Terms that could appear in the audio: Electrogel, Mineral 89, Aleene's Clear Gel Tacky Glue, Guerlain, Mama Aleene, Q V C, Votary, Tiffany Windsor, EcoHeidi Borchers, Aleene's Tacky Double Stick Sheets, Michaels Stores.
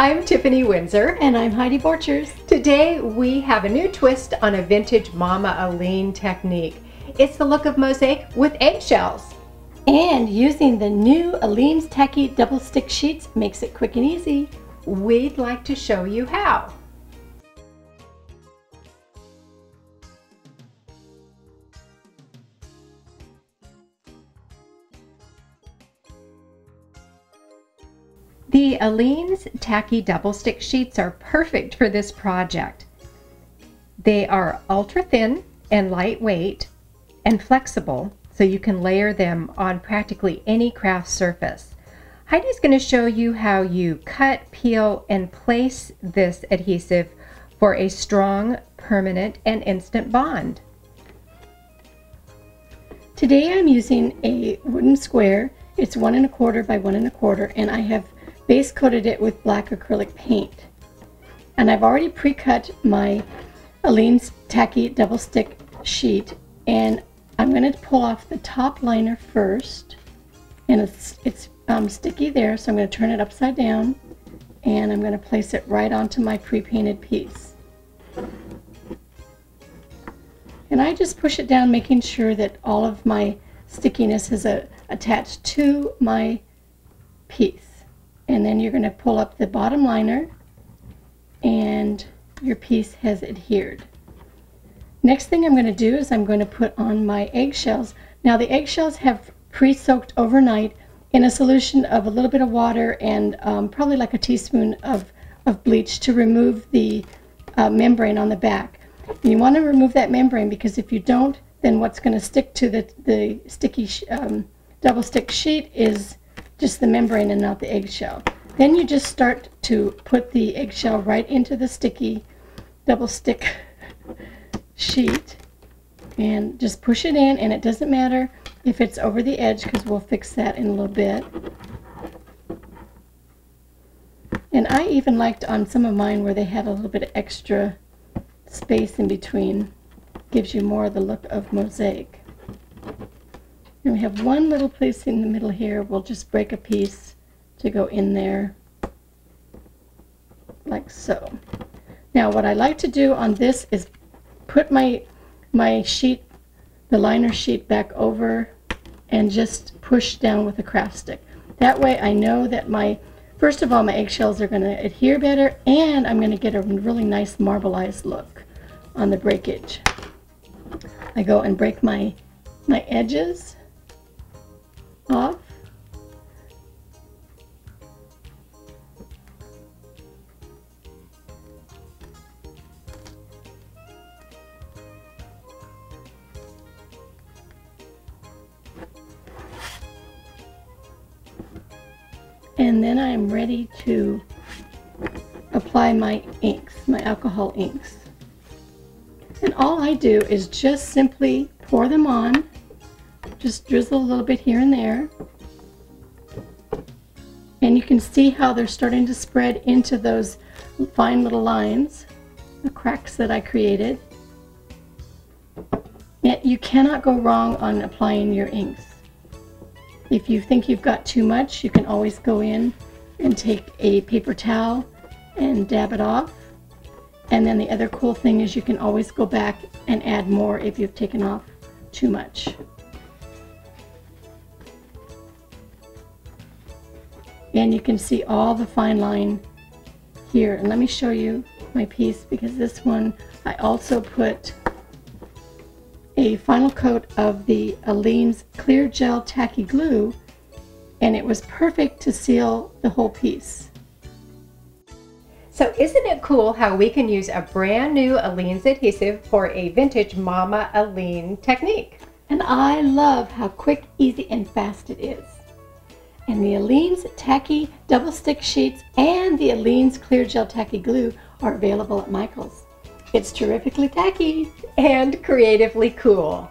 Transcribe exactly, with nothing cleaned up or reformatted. I'm Tiffany Windsor. And I'm EcoHeidi Borchers. Today we have a new twist on a vintage Mama Aleene technique. It's the look of mosaic with eggshells. And using the new Aleene's Tacky Double Stick Sheets makes it quick and easy. We'd like to show you how. The Aleene's Tacky Double Stick Sheets are perfect for this project. They are ultra thin and lightweight and flexible, so you can layer them on practically any craft surface. Heidi's going to show you how you cut, peel, and place this adhesive for a strong, permanent, and instant bond. Today I'm using a wooden square. It's one and a quarter by one and a quarter, and I have base coated it with black acrylic paint. And I've already pre-cut my Aleene's Tacky Double Stick Sheet, and I'm going to pull off the top liner first, and it's, it's um, sticky there, so I'm going to turn it upside down and I'm going to place it right onto my pre-painted piece. And I just push it down, making sure that all of my stickiness is uh, attached to my piece. And then you're going to pull up the bottom liner and your piece has adhered. Next thing I'm going to do is I'm going to put on my eggshells. Now the eggshells have pre-soaked overnight in a solution of a little bit of water and um, probably like a teaspoon of, of bleach to remove the uh, membrane on the back. And you want to remove that membrane, because if you don't, then what's going to stick to the, the sticky um, double stick sheet is just the membrane and not the eggshell. Then you just start to put the eggshell right into the sticky double stick sheet and just push it in, and it doesn't matter if it's over the edge because we'll fix that in a little bit. And I even liked on some of mine where they had a little bit of extra space in between. Gives you more of the look of mosaic. And we have one little place in the middle here. We'll just break a piece to go in there, like so. Now what I like to do on this is put my, my sheet, the liner sheet, back over and just push down with a craft stick. That way I know that my, first of all, my eggshells are going to adhere better, and I'm going to get a really nice marbleized look on the breakage. I go and break my, my edges off, and then I'm ready to apply my inks, my alcohol inks. And all I do is just simply pour them on. Just drizzle a little bit here and there, and you can see how they're starting to spread into those fine little lines, the cracks that I created. Yet you cannot go wrong on applying your inks. If you think you've got too much, you can always go in and take a paper towel and dab it off. And then the other cool thing is you can always go back and add more if you've taken off too much. And you can see all the fine line here. And let me show you my piece, because this one I also put a final coat of the Aleene's Clear Gel Tacky Glue, and it was perfect to seal the whole piece. So isn't it cool how we can use a brand new Aleene's adhesive for a vintage Mama Aleene technique? And I love how quick, easy, and fast it is. And the Aleene's Tacky Double Stick Sheets and the Aleene's Clear Gel Tacky Glue are available at Michaels. It's terrifically tacky and creatively cool.